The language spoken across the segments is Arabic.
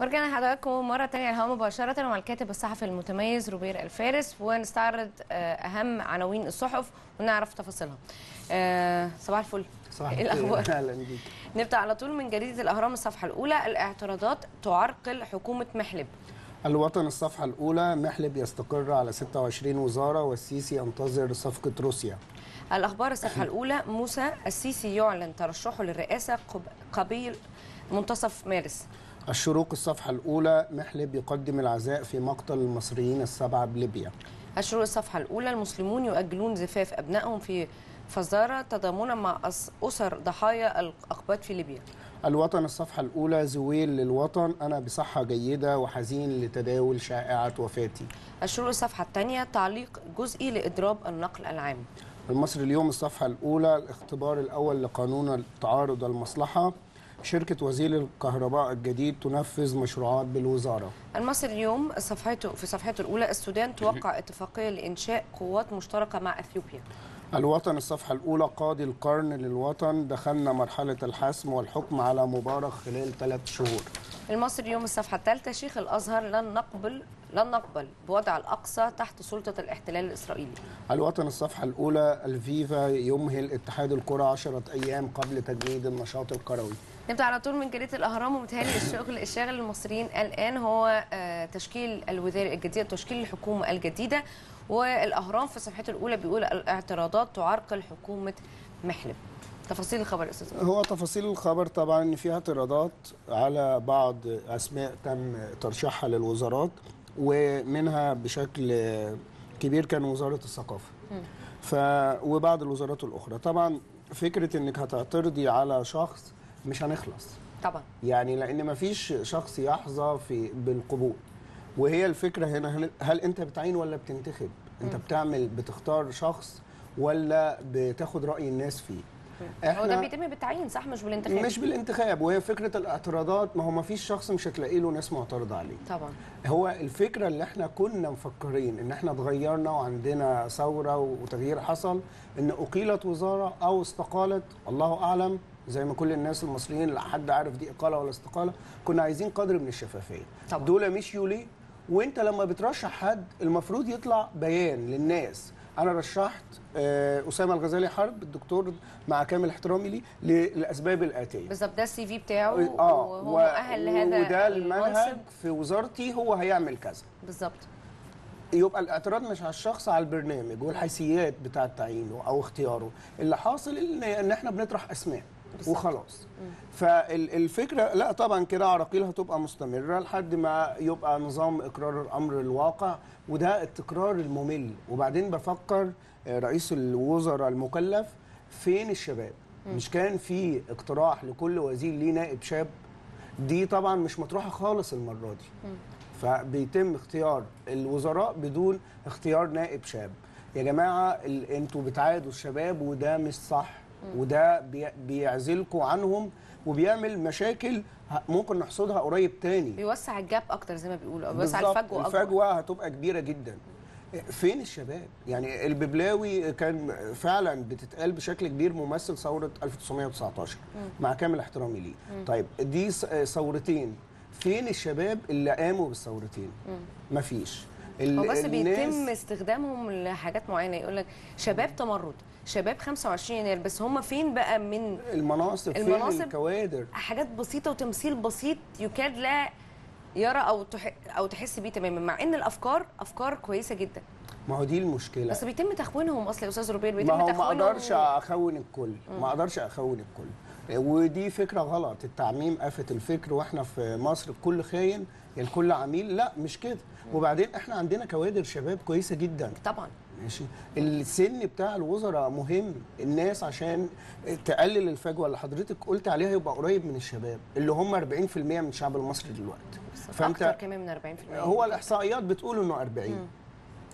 ورجعنا لحضراتكم مرة تانية الهوا مباشرة مع الكاتب الصحفي المتميز روبير الفارس، ونستعرض أهم عناوين الصحف ونعرف تفاصيلها. صباح الفل. صباح الخير. الأخبار. أهلا بيك. نبدأ على طول من جريدة الأهرام الصفحة الأولى، الاعتراضات تعرقل حكومة محلب. الوطن الصفحة الأولى، محلب يستقر على 26 وزارة والسيسي ينتظر صفقة روسيا. الأخبار الصفحة الأولى، موسى السيسي يعلن ترشحه للرئاسة قبيل منتصف مارس. الشروق الصفحة الأولى، محلب يقدم العزاء في مقتل المصريين السبعة بليبيا. الشروق الصفحة الأولى، المسلمون يؤجلون زفاف أبنائهم في فزارة تضامنا مع أسر ضحايا الأقباط في ليبيا. الوطن الصفحة الأولى، زويل للوطن، أنا بصحة جيدة وحزين لتداول شائعة وفاتي. الشروق الصفحة الثانية، تعليق جزئي لإضراب النقل العام. المصري اليوم الصفحة الأولى، الاختبار الأول لقانون تعارض المصلحة، شركة وزير الكهرباء الجديد تنفذ مشروعات بالوزارة. المصري اليوم في صفحته الأولى، السودان توقع اتفاقية لإنشاء قوات مشتركة مع إثيوبيا. الوطن الصفحة الأولى، قاضي القرن للوطن، دخلنا مرحلة الحسم والحكم على مبارك خلال 3 شهور. المصري اليوم الصفحة الثالثة، شيخ الأزهر، لن نقبل بوضع الأقصى تحت سلطة الاحتلال الإسرائيلي. الوطن الصفحة الأولى، الفيفا يمهل اتحاد الكرة 10 أيام قبل تجميد النشاط الكروي. نبدأ على طول من جريدة الأهرام، ومتهيألي الشغل المصريين الآن هو تشكيل الوزارة الجديدة، تشكيل الحكومة الجديدة. والأهرام في صفحته الأولى بيقول الاعتراضات تعرقل حكومة محلب. تفاصيل الخبر أستاذ. هو تفاصيل الخبر طبعا إن فيها اعتراضات على بعض أسماء تم ترشيحها للوزارات، ومنها بشكل كبير كان وزارة الثقافة وبعض الوزارات الأخرى. طبعا فكرة إنك هتعترضي على شخص مش هنخلص طبعا، يعني لأن مفيش شخص يحظى بالقبول. وهي الفكرة هنا، هل أنت بتعين ولا بتنتخب؟ أنت بتختار شخص ولا بتاخد رأي الناس فيه؟ هو ده بيتم بالتعيين صح، مش بالانتخاب. مش بالانتخاب. وهي فكرة الاعتراضات، ما هو ما فيش شخص مش هتلاقي له ناس معترضة عليه طبعا. هو الفكرة اللي احنا كنا مفكرين ان احنا اتغيرنا وعندنا ثورة وتغيير حصل، ان أقيلت وزارة أو استقالت، الله أعلم، زي ما كل الناس المصريين لا حد عارف دي إقالة ولا استقالة. كنا عايزين قدر من الشفافية طبعا. دول مشيوا ليه؟ وانت لما بترشح حد المفروض يطلع بيان للناس. انا رشحت اسامه الغزالي حرب، الدكتور مع كامل احترامي ليه، للاسباب الاتيه بالظبط. ده السي في بتاعه وهو مؤهل لهذا، وده المنهج في وزارتي، هو هيعمل كذا بالظبط. يبقى الاعتراض مش على الشخص، على البرنامج والحيثيات بتاعه تعيينه او اختياره. اللي حاصل ان احنا بنطرح اسماء وخلاص. فالفكره لا طبعا كده عراقيلها تبقى مستمره لحد ما يبقى نظام اقرار الامر الواقع، وده التكرار الممل. وبعدين بفكر رئيس الوزراء المكلف، فين الشباب؟ مش كان في اقتراح لكل وزير ليه نائب شاب؟ دي طبعا مش مطروحه خالص المره دي. فبيتم اختيار الوزراء بدون اختيار نائب شاب. يا جماعه انتوا بتعادوا الشباب، وده مش صح، وده بيعزلكوا عنهم وبيعمل مشاكل ممكن نحصدها قريب تاني. بيوسع الجاب اكتر زي ما بيقولوا، بيوسع الفجوه اكتر. الفجوه هتبقى كبيره جدا. فين الشباب؟ يعني الببلاوي كان فعلا بتتقال بشكل كبير ممثل ثوره 1919 مع كامل احترامي ليه. طيب دي ثورتين، فين الشباب اللي قاموا بالثورتين؟ مفيش. هو بس بيتم استخدامهم لحاجات معينه، يقول لك شباب تمرد، شباب 25 يناير، بس هم فين بقى من المناصب فين الكوادر؟ حاجات بسيطه وتمثيل بسيط يكاد لا يرى او تحس بيه تماما، مع ان الافكار كويسه جدا. ما هو دي المشكله، بس بيتم تخوينهم. اصلا يا استاذ روبير بيتم تخوينهم. ما اقدرش اخون الكل، ودي فكره غلط. التعميم آفة الفكر، واحنا في مصر الكل خاين الكل عميل، لا مش كده. وبعدين احنا عندنا كوادر شباب كويسه جدا طبعا. ماشي، السن بتاع الوزراء مهم، الناس عشان تقلل الفجوه اللي حضرتك قلت عليها، يبقى قريب من الشباب اللي هم 40% من الشعب المصري دلوقتي. فانت اكتر كمان من 40%، هو الاحصائيات بتقول انه 40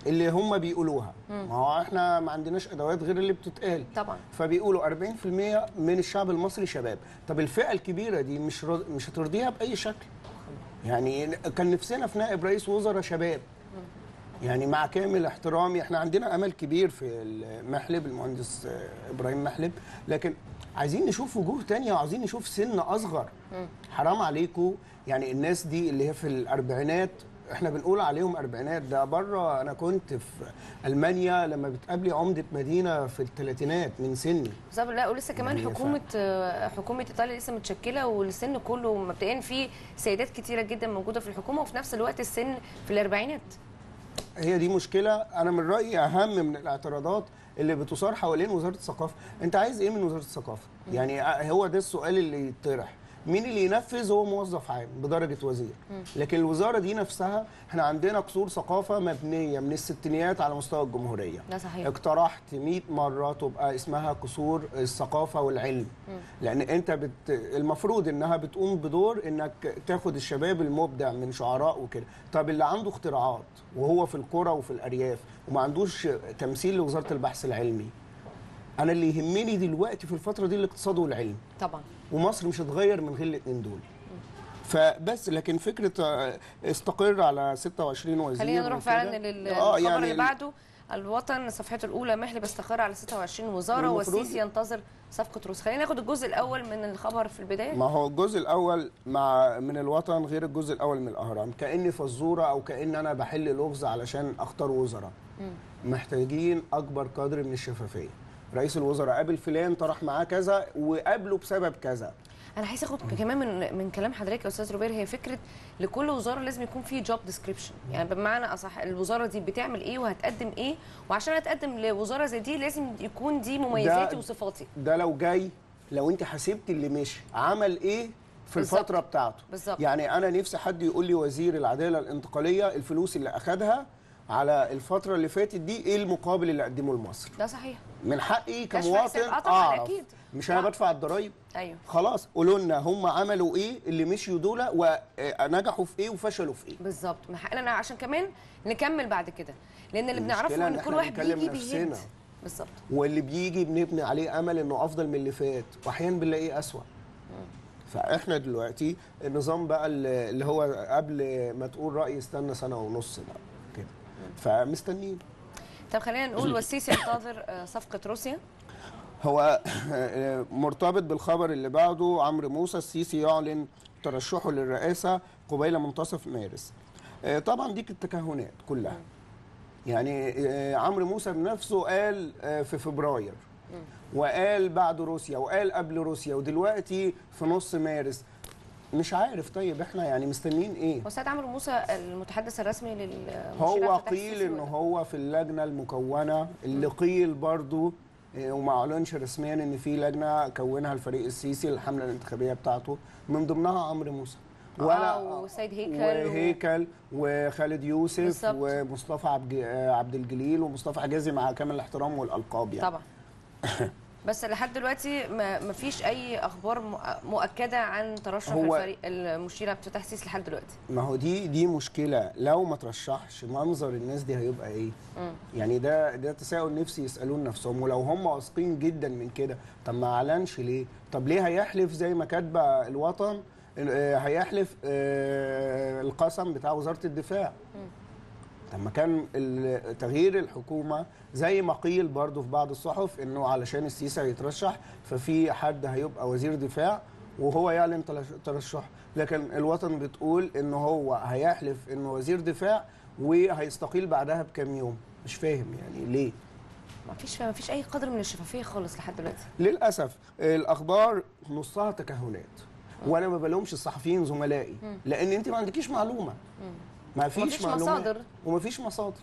اللي هم بيقولوها. ما هو احنا ما عندناش ادوات غير اللي بتتقال طبعا. فبيقولوا 40% من الشعب المصري شباب. طب الفئه الكبيره دي مش هترضيها باي شكل. يعني كان نفسنا في نائب رئيس وزراء شباب، يعني مع كامل احترامي احنا عندنا امل كبير في محلب، المهندس ابراهيم محلب، لكن عايزين نشوف وجوه تانية وعايزين نشوف سن أصغر. حرام عليكم يعني الناس دي اللي هي في الأربعينات، احنا بنقول عليهم أربعينات، ده بره. أنا كنت في ألمانيا لما بتقابلي عمدة مدينة في الثلاثينات من سني. بالظبط. لا ولسه كمان حكومة إيطاليا لسه متشكلة، والسن كله مبدئيا في سيدات كتيرة جدا موجودة في الحكومة، وفي نفس الوقت السن في الأربعينات. هي دي مشكلة. أنا من رأيي أهم من الاعتراضات اللي بتثار حوالين وزارة الثقافة. أنت عايز إيه من وزارة الثقافة؟ يعني هو ده السؤال اللي يطرح. مين اللي ينفذ؟ هو موظف عام بدرجة وزير. لكن الوزارة دي نفسها احنا عندنا قصور ثقافة مبنية من الستينيات على مستوى الجمهورية. ده صحيح. اقترحت 100 مرة تبقى اسمها قصور الثقافة والعلم. لأن أنت المفروض إنها بتقوم بدور إنك تاخد الشباب المبدع من شعراء وكده. طب اللي عنده اختراعات وهو في القرى وفي الأرياف وما عندوش تمثيل لوزارة البحث العلمي. أنا اللي يهمني دلوقتي في الفترة دي الاقتصاد والعلم. طبعا. ومصر مش هتغير من غير الاثنين دول. فبس لكن فكرة استقر على 26 وزير. خلينا نروح فعلا للخبر يعني اللي بعده. الوطن صفحته الأولى، محلب استقر على 26 وزارة والسيسي ينتظر صفقة روس. خلينا ناخد الجزء الأول من الخبر في البداية. ما هو الجزء الأول من الوطن غير الجزء الأول من الأهرام. كأني فزورة أو كأن أنا بحل لغز علشان أختار وزراء. محتاجين أكبر قدر من الشفافية. رئيس الوزراء قابل فلان، طرح معاه كذا، وقابله بسبب كذا. انا عايز اخد كمان من كلام حضرتك يا استاذ روبير، هي فكره لكل وزاره لازم يكون في جوب ديسكريبشن، يعني بمعنى اصح الوزاره دي بتعمل ايه وهتقدم ايه، وعشان هتقدم لوزاره زي دي لازم يكون دي مميزاتي وصفاتي. ده لو انت حسبت اللي مشي عمل ايه في الفتره بتاعته. بالزبط. يعني انا نفسي حد يقول لي وزير العداله الانتقاليه الفلوس اللي اخذها على الفترة اللي فاتت دي ايه المقابل اللي قدمه لمصر؟ ده صحيح. من حقي كمواطن اعرف. مش انا بدفع الضرايب؟ ايوه. خلاص قولوا لنا هم عملوا ايه، اللي مشيوا دول ونجحوا في ايه وفشلوا في ايه؟ بالظبط. من حقنا عشان كمان نكمل بعد كده، لان اللي بنعرفه ان كل واحد بيجي بيهد. بالظبط. واللي بيجي بنبني عليه امل انه افضل من اللي فات، واحيانا بنلاقيه اسوء. فاحنا دلوقتي النظام بقى اللي هو قبل ما تقول راي استنى سنه ونص بقى. فمستنيين. طب خلينا نقول والسيسي ينتظر صفقة روسيا. هو مرتبط بالخبر اللي بعده. عمرو موسى السيسي يعلن ترشحه للرئاسة قبيل منتصف مارس. طبعا دي التكهنات كلها. يعني عمرو موسى بنفسه قال في فبراير، وقال بعد روسيا، وقال قبل روسيا، ودلوقتي في نص مارس. مش عارف. طيب احنا يعني مستنيين ايه؟ استاذ عمرو موسى المتحدث الرسمي للمشير، هو قيل ان هو في اللجنه المكونه اللي قيل برضو وما اعلنش رسميا ان في لجنه كونها الفريق السيسي للحمله الانتخابيه بتاعته، من ضمنها عمرو موسى وسيد هيكل وخالد يوسف. بالزبط. ومصطفى عبد الجليل ومصطفى حجازي، مع كامل الاحترام والالقاب يعني. طبعا. بس لحد دلوقتي ما فيش اي اخبار مؤكده عن ترشح الفريق المشيره بتاعت التحسيس لحد دلوقتي. ما هو دي مشكله. لو ما ترشحش منظر الناس دي هيبقى ايه؟ يعني ده تساؤل نفسي يسالون نفسهم. ولو هم واثقين جدا من كده، طب ما اعلنش ليه؟ طب ليه هيحلف زي ما كاتبه الوطن، هيحلف القسم بتاع وزاره الدفاع. لما كان تغيير الحكومة زي ما قيل برضه في بعض الصحف انه علشان السيسي هيترشح ففي حد هيبقى وزير دفاع وهو يعلن ترشحه، لكن الوطن بتقول انه هو هيحلف انه وزير دفاع وهيستقيل بعدها بكام يوم. مش فاهم يعني ليه؟ ما فيش اي قدر من الشفافية خالص لحد دلوقتي. للأسف الأخبار نصها تكهنات، وانا ما بلومش الصحفيين زملائي لأن انت ما عندكيش معلومة. مفيش مصادر ومفيش مصادر.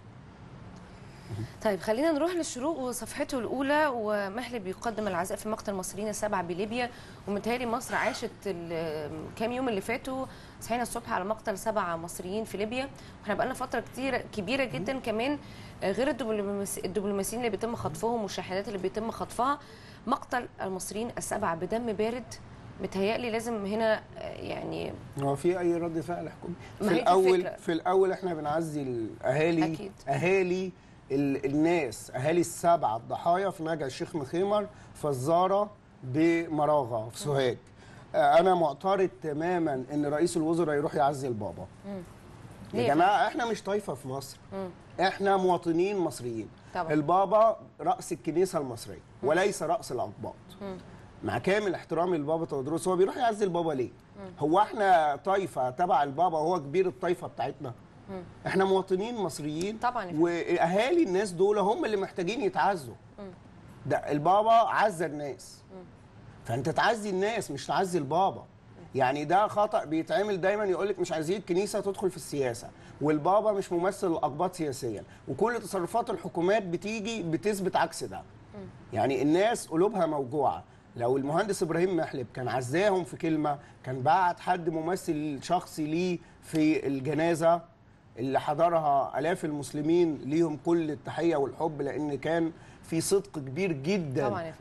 طيب خلينا نروح للشروق وصفحته الأولى. ومحلب بيقدم العزاء في مقتل المصريين السبعة بليبيا. ومتهيألي مصر عاشت الكام يوم اللي فاتوا، صحينا الصبح على مقتل 7 مصريين في ليبيا، واحنا بقالنا فترة كبيرة جدا كمان، غير الدبلوماسيين اللي بيتم خطفهم والشاحنات اللي بيتم خطفها. مقتل المصريين 7 بدم بارد، متهيألي لازم هنا يعني هو في أي رد فعل حكومي. في الأول إحنا بنعزي الأهالي. أكيد. أهالي الناس، أهالي ال7 الضحايا في نجع الشيخ مخيمر، فزارة، بمراغة، في سوهاج. أنا معترض تماما إن رئيس الوزراء يروح يعزي البابا. يا جماعة إحنا مش طايفة في مصر. إحنا مواطنين مصريين. طبعا. البابا رأس الكنيسة المصرية وليس رأس العقباط. مع كامل احترامي للبابا تودروس، هو بيروح يعزي البابا ليه؟ هو احنا طايفه تبع البابا وهو كبير الطايفه بتاعتنا؟ احنا مواطنين مصريين طبعا، واهالي الناس دول هم اللي محتاجين يتعزوا. ده البابا عزى الناس، فانت تعزي الناس مش تعزي البابا. يعني ده خطأ بيتعمل دايما، يقولك مش عايزين الكنيسه تدخل في السياسه، والبابا مش ممثل الأقباط سياسيا، وكل تصرفات الحكومات بتيجي بتثبت عكس ده. يعني الناس قلوبها موجوعه. لو المهندس ابراهيم محلب كان عزاهم في كلمه، كان بعت حد ممثل شخصي ليه في الجنازه اللي حضرها آلاف المسلمين، ليهم كل التحيه والحب، لان كان في صدق كبير جدا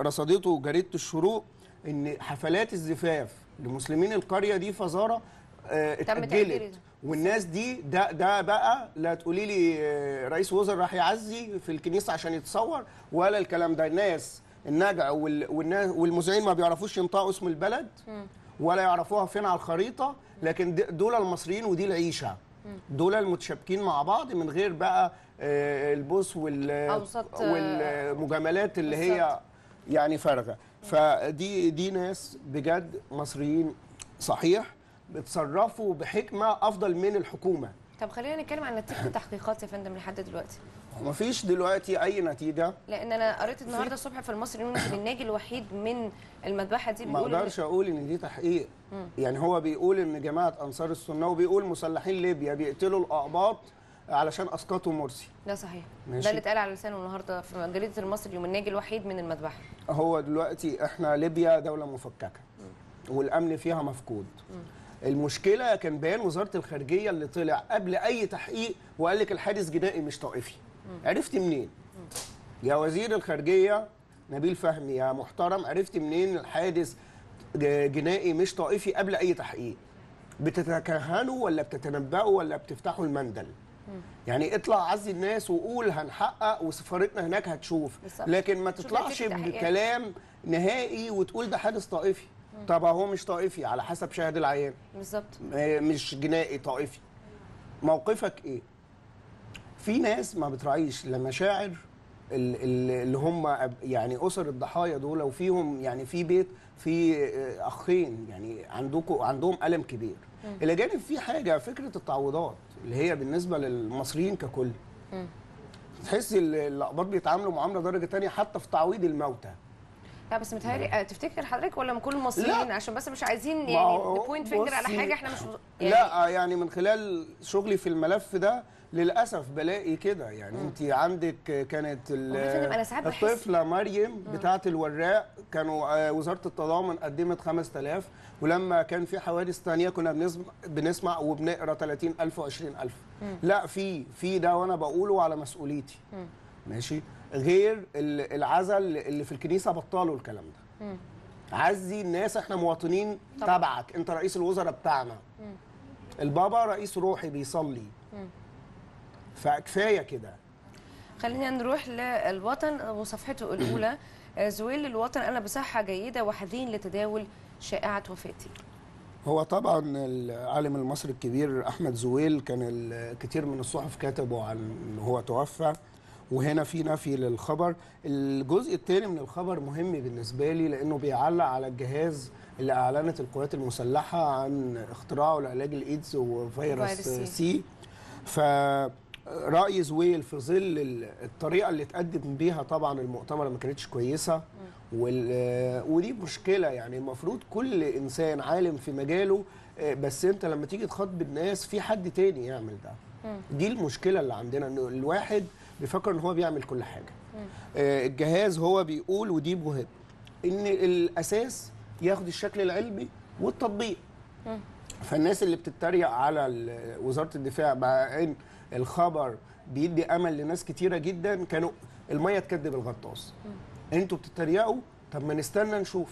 رصدته جريده الشروق ان حفلات الزفاف لمسلمين القريه دي فزارة اتأجلت، والناس دي ده بقى لا تقولي لي رئيس وزراء راح يعزي في الكنيسه عشان يتصور ولا الكلام ده. الناس النجع والناس والمذيعين ما بيعرفوش ينطقوا اسم البلد ولا يعرفوها فين على الخريطه، لكن دول المصريين ودي العيشه، دول المتشابكين مع بعض من غير بقى البوس والمجاملات اللي هي يعني فارغه. فدي ناس بجد مصريين صحيح، بيتصرفوا بحكمه افضل من الحكومه. طب خلينا نتكلم عن نتيجه التحقيقات يا فندم لحد دلوقتي. مفيش دلوقتي اي نتيجه، لان انا قريت النهارده الصبح في المصري اليوم ان الناجي الوحيد من المذبحه دي بيقول ما اقدرش اقول ان دي تحقيق. يعني هو بيقول ان جماعه انصار السنه وبيقول مسلحين ليبيا بيقتلوا الاقباط علشان اسقطوا مرسي. ده صحيح، ده اللي اتقال على لسانه النهارده في جريده المصري اليوم، الناجي الوحيد من المذبحه. هو دلوقتي احنا ليبيا دوله مفككه والامن فيها مفقود. المشكله كان بيان وزاره الخارجيه اللي طلع قبل اي تحقيق وقال لك الحادث جنائي مش طائفي. عرفت منين؟ يا وزير الخارجيه نبيل فهمي يا محترم، عرفت منين الحادث جنائي مش طائفي قبل اي تحقيق؟ بتتكهنوا ولا بتتنبأوا ولا بتفتحوا المندل؟ يعني اطلع عزي الناس وقول هنحقق وسفارتنا هناك هتشوف، لكن ما تطلعش بكلام نهائي وتقول ده حادث طائفي. طب هو مش طائفي على حسب شاهد العيان بالظبط، مش جنائي طائفي. موقفك ايه؟ في ناس ما بتراعيش لا مشاعر اللي هم يعني اسر الضحايا دول، وفيهم يعني في بيت في اخين يعني عندهم الم كبير. الى جانب في حاجه فكره التعويضات اللي هي بالنسبه للمصريين ككل، تحس الاقباط بيتعاملوا معامله درجه ثانيه حتى في تعويض الموتى. لا بس متهيألي تفتكر حضرتك ولا من كل المصريين؟ عشان بس مش عايزين يعني بوينت فينجر على حاجه احنا مش يعني. لا يعني من خلال شغلي في الملف ده للاسف بلاقي كده. يعني انت عندك كانت الطفله مريم بتاعه الوراق، كانوا وزاره التضامن قدمت 5000، ولما كان في حوادث ثانيه كنا بنسمع وبنقرا 30000 و20000. لا في ده وانا بقوله على مسؤوليتي. ماشي، غير العزل اللي في الكنيسه بطلوا الكلام ده. عزي الناس، احنا مواطنين تبعك، انت رئيس الوزراء بتاعنا. البابا رئيس روحي بيصلي. فكفايه كده. خلينا نروح للوطن وصفحته الاولى. زويل للوطن، انا بصحه جيده وحزين لتداول شائعه وفاتي. هو طبعا العالم المصري الكبير احمد زويل كان الكثير من الصحف كتبوا عن ان هو توفى، وهنا في نفي للخبر. الجزء الثاني من الخبر مهم بالنسبه لي لانه بيعلق على الجهاز اللي اعلنت القوات المسلحه عن اختراعه لعلاج الايدز وفيروس سي. فرأي زويل في ظل الطريقه اللي اتقدم بيها طبعا المؤتمر ما كانتش كويسه، ودي مشكله. يعني المفروض كل انسان عالم في مجاله، بس انت لما تيجي تخاطب الناس في حد تاني يعمل ده. دي المشكله اللي عندنا، ان الواحد بيفكر ان هو بيعمل كل حاجه. الجهاز هو بيقول، ودي مهم، ان الاساس ياخد الشكل العلمي والتطبيق. فالناس اللي بتتريق على وزاره الدفاع، مع ان الخبر بيدي امل لناس كتيره جدا، كانوا الميه تكذب الغطاس. انتوا بتتريقوا، طب ما نستنى نشوف.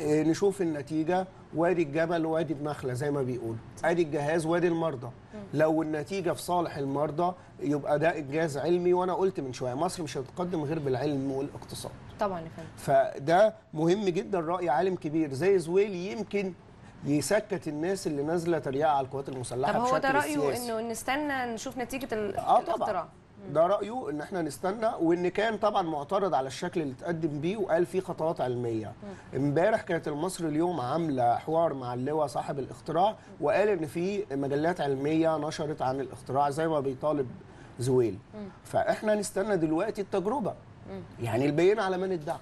نشوف النتيجه، وادي الجبل وادي المخلة زي ما بيقولوا، ادي الجهاز وادي المرضى. لو النتيجه في صالح المرضى يبقى ده انجاز علمي. وانا قلت من شويه مصر مش هتتقدم غير بالعلم والاقتصاد. طبعا يا فندم. فده مهم جدا، راي عالم كبير زي زويل يمكن يسكت الناس اللي نازله تريقه على القوات المسلحه بشكل سياسي. طب هو ده رايه، انه نستنى نشوف نتيجه الاختراع. ده رايه ان احنا نستنى، وان كان طبعا معترض على الشكل اللي اتقدم بيه وقال فيه خطوات علميه. امبارح كانت المصري اليوم عامله حوار مع اللواء صاحب الاختراع، وقال ان في مجلات علميه نشرت عن الاختراع زي ما بيطالب زويل. فاحنا نستنى دلوقتي التجربه، يعني البيان على من ادعى.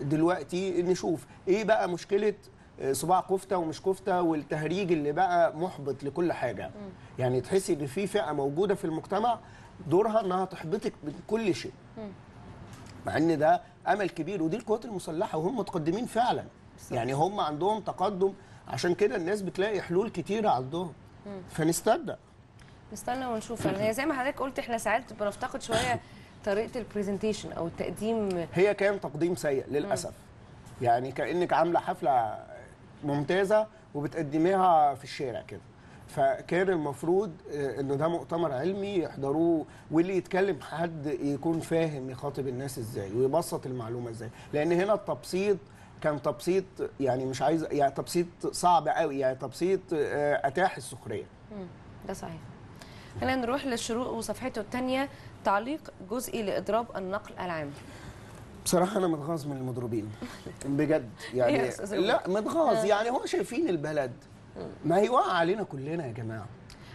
دلوقتي نشوف ايه بقى مشكله صباع كفته ومش كفته والتهريج اللي بقى محبط لكل حاجه. يعني تحسي ان في فئه موجوده في المجتمع دورها انها تحبطك من كل شيء، مع ان ده امل كبير. ودي القوات المسلحه وهم متقدمين فعلا، يعني هم عندهم تقدم، عشان كده الناس بتلاقي حلول كتيره عندهم. فنستنى ونشوف. يعني زي ما حضرتك قلت احنا ساعات بنفتقد شويه طريقه البرزنتيشن او التقديم. هي كان تقديم سيء للاسف، يعني كانك عامله حفله ممتازه وبتقدميها في الشارع كده. فكان المفروض انه ده مؤتمر علمي يحضروه، واللي يتكلم حد يكون فاهم يخاطب الناس ازاي ويبسط المعلومه ازاي، لان هنا التبسيط كان تبسيط، يعني مش عايز، يعني تبسيط صعب قوي، يعني تبسيط اتاح السخريه. ده صحيح. خلينا نروح للشروق وصفحته الثانيه، تعليق جزئي لاضراب النقل العام. بصراحة أنا متغاظ من المضروبين بجد، يعني لا متغاظ، يعني هو شايفين البلد ما هي واقعة علينا كلنا يا جماعة.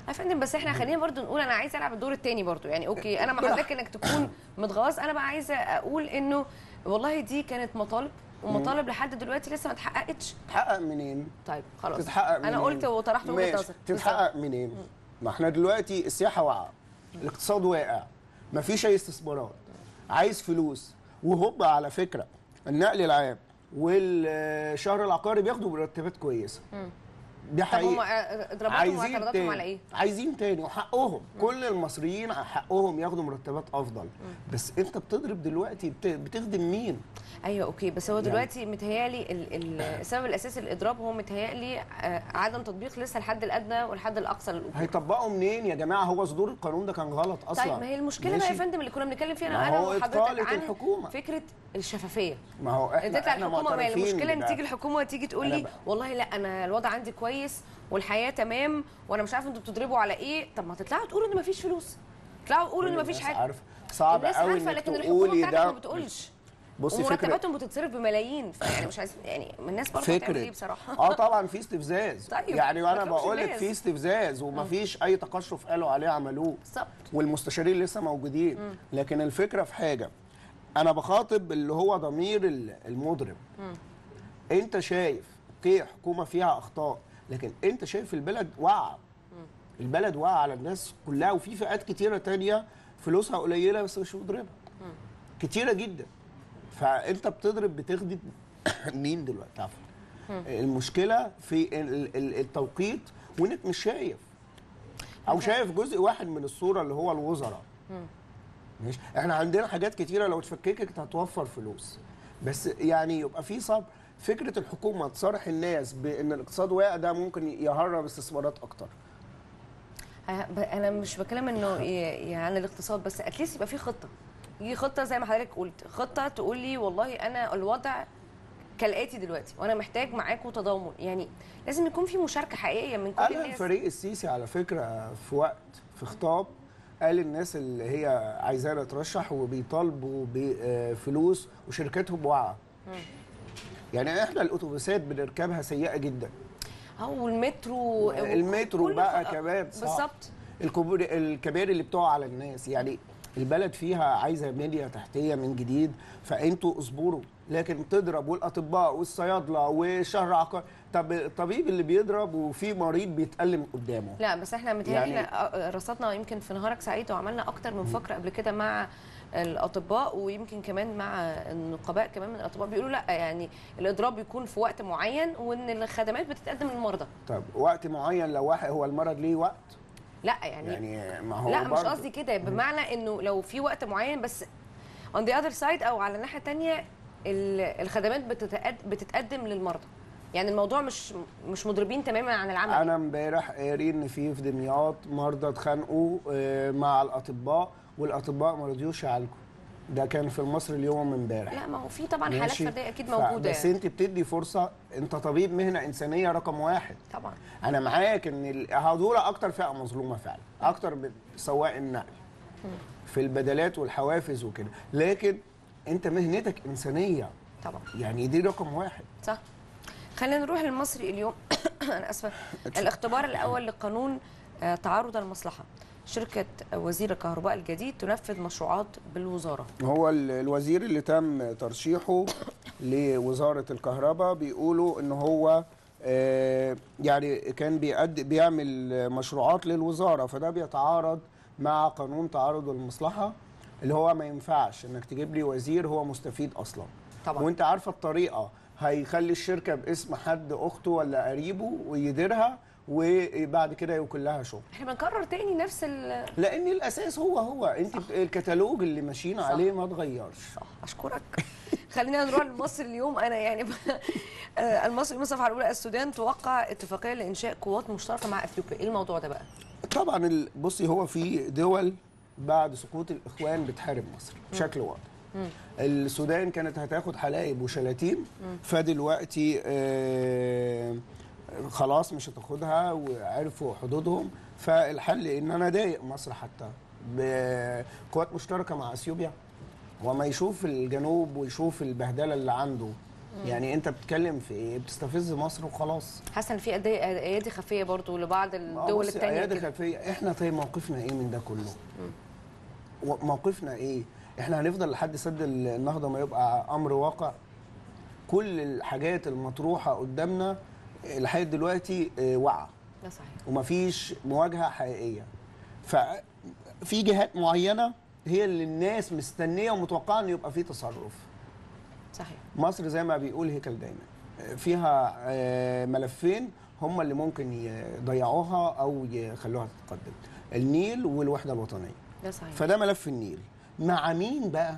أفندم بس احنا خلينا برضو نقول، أنا عايزة ألعب الدور التاني برضو، يعني أوكي أنا مع حضرتك إنك تكون متغاظ، أنا بقى عايزة أقول إنه والله دي كانت مطالب، ومطالب لحد دلوقتي لسه ما اتحققتش. تتحقق منين؟ طيب خلاص تتحقق منين؟ أنا قلت وطرحت وجهة نظري. تتحقق منين؟ ما احنا دلوقتي السياحة واقعة، الاقتصاد واقع، ما فيش أي استثمارات، عايز فلوس. وهوبا على فكره النقل العام والشهر العقاري بياخدوا مرتبات كويسه. دي حقيقه. طب هم اضراباتهم واعتراضاتهم على ايه؟ عايزين تاني، وحقهم. كل المصريين حقهم ياخدوا مرتبات افضل. بس انت بتضرب دلوقتي، بتخدم مين؟ ايوه اوكي، بس هو دلوقتي يعني متهيألي السبب الاساسي الاضراب، هو متهيألي عدم تطبيق لسه الحد الادنى والحد الاقصى للاجور. هيطبقوا منين يا جماعه؟ هو صدور القانون ده كان غلط اصلا. طيب ما هي المشكله بقى يا فندم اللي كنا بنتكلم فيها انا وحضرتك عن الحكومة. فكره الشفافيه. ما هو احنا الحكومه، ما هي المشكله ان تيجي الحكومه وتيجي تقول لي والله لا انا الوضع عندي كويس والحياه تمام وانا مش عارفه انتوا بتضربوا على ايه. طب ما تطلعوا تقولوا ان مفيش فلوس، تطلعوا تقولوا ان مفيش حاجه. عارف صعب قوي لكن الحكومه بتاعتك ما بتقولش. بصي مرتباتهم بتتصرف بملايين، يعني مش عايزين، يعني الناس برضه بتعمل ايه بصراحه. طبعا في استفزاز. طيب يعني انا بقول لك في استفزاز ومفيش اي تقشف قالوا عليه عملوه، والمستشارين لسه موجودين. لكن الفكره في حاجه، انا بخاطب اللي هو ضمير المضرب. انت شايف اوكي حكومه فيها اخطاء، لكن انت شايف البلد واقعه. البلد واقعه على الناس كلها، وفي فئات كتيره تانية فلوسها قليله بس مش مضربه، كتيره جدا. فانت بتضرب بتخدم مين دلوقتي؟ عفوا المشكله في التوقيت، وانك مش شايف او شايف جزء واحد من الصوره اللي هو الوزراء. ماشي احنا عندنا حاجات كتيره لو اتفككت هتوفر فلوس، بس يعني يبقى في صبر. فكره الحكومه تصارح الناس بان الاقتصاد واقع، ده ممكن يهرب استثمارات اكتر. انا مش بكلم انه يعني الاقتصاد بس، اتليست يبقى في خطه، يجي خطه زي ما حضرتك قلت، خطه تقول لي والله انا الوضع كالاتي دلوقتي وانا محتاج معاكم تضامن. يعني لازم يكون في مشاركه حقيقيه من كل الناس. فريق السيسي على فكره في وقت في خطاب قال الناس اللي هي عايزاه ترشح وبيطالبوا بفلوس وشركاتهم واقعه. يعني احنا الاتوبيسات بنركبها سيئه جدا، والمترو بقى كمان بالظبط، الكباري اللي بتقع على الناس. يعني البلد فيها عايزه ميديا تحتيه من جديد، فانتوا اصبروا. لكن تضرب والاطباء والصيادله والشهر عقار. طب الطبيب اللي بيضرب وفي مريض بيتألم قدامه. لا بس احنا متهيألي يعني رصدنا يمكن في نهارك سعيد، وعملنا اكتر من فقره قبل كده مع الاطباء ويمكن كمان مع النقباء كمان من الاطباء، بيقولوا لا يعني الاضراب بيكون في وقت معين، وان الخدمات بتتقدم للمرضى. طب وقت معين لو واحد، هو المرض ليه وقت؟ لا يعني ما هو لا مش قصدي كده، بمعنى انه لو في وقت معين بس on the other side او على الناحيه الثانيه الخدمات بتتقدم للمرضى. يعني الموضوع مش مضربين تماما عن العمل. انا امبارح قاري ان في دمياط مرضى اتخانقوا مع الاطباء والاطباء ما رضيوش يعالجوا. ده كان في المصري اليوم امبارح. لا ما هو في طبعا حالات فرديه اكيد موجوده، بس انت بتدي فرصه. انت طبيب مهنه انسانيه رقم واحد طبعا. انا معاك ان هدول اكتر فئه مظلومه فعلا، اكتر من سواق النقل. في البدلات والحوافز وكده، لكن انت مهنتك انسانيه طبعا، يعني دي رقم واحد. صح. خلينا نروح للمصري اليوم. انا اسفه. الاختبار الاول لقانون تعارض المصلحه، شركه وزير الكهرباء الجديد تنفذ مشروعات بالوزاره. هو الوزير اللي تم ترشيحه لوزاره الكهرباء بيقولوا ان هو يعني كان بيعمل مشروعات للوزاره، فده بيتعارض مع قانون تعارض المصلحه اللي هو ما ينفعش انك تجيب لي وزير هو مستفيد اصلا طبعا. وانت عارفه الطريقه، هيخلي الشركه باسم حد اخته ولا قريبه ويديرها وبعد كده يكون لها شغل. احنا بنكرر تاني نفس لان الاساس هو انت صح. الكتالوج اللي ماشيين عليه ما اتغيرش. صح. اشكرك. خلينا نروح لمصر اليوم. انا يعني المصري الصفحه الاولى، السودان توقع اتفاقيه لانشاء قوات مشتركه مع اثيوبيا، ايه الموضوع ده بقى؟ طبعا بصي، هو في دول بعد سقوط الاخوان بتحارب مصر بشكل واضح. السودان كانت هتاخد حلايب وشلاتين، فدلوقتي خلاص مش هتاخدها وعرفوا حدودهم، فالحل ان انا اضايق مصر حتى بقوات مشتركه مع اثيوبيا، وما يشوف الجنوب ويشوف البهدله اللي عنده. يعني انت بتتكلم في ايه؟ بتستفز مصر وخلاص. حسن، في ايادي خفيه برضو لبعض الدول الثانيه. ايادي خفيه. احنا طيب موقفنا ايه من ده كله؟ موقفنا ايه؟ احنا هنفضل لحد سد النهضه ما يبقى امر واقع؟ كل الحاجات المطروحه قدامنا لحد دلوقتي واقعه. ده صحيح. ومفيش مواجهه حقيقيه. ففي جهات معينه هي اللي الناس مستنيه ومتوقعه ان يبقى في تصرف. صحيح. مصر زي ما بيقول هيكل دايما فيها ملفين هم اللي ممكن يضيعوها او يخلوها تتقدم، النيل والوحده الوطنيه. ده صحيح. فده ملف النيل مع مين بقى؟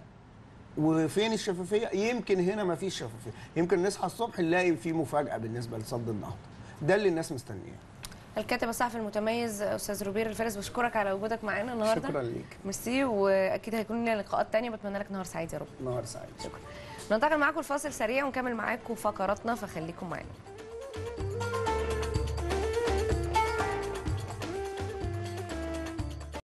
وفين الشفافيه؟ يمكن هنا ما فيش شفافيه، يمكن نصحى الصبح نلاقي في مفاجاه بالنسبه لسد النهضه، ده اللي الناس مستنياه. الكاتب الصحفي المتميز استاذ روبير الفارس، بشكرك على وجودك معانا النهارده. شكرا ليك. ميرسي، واكيد هيكون لنا لقاءات ثانيه. بتمنى لك نهار سعيد يا رب. نهار سعيد. شكرا. ننتقل معاكم الفاصل سريع ونكمل معاكم فقراتنا، فخليكم معانا.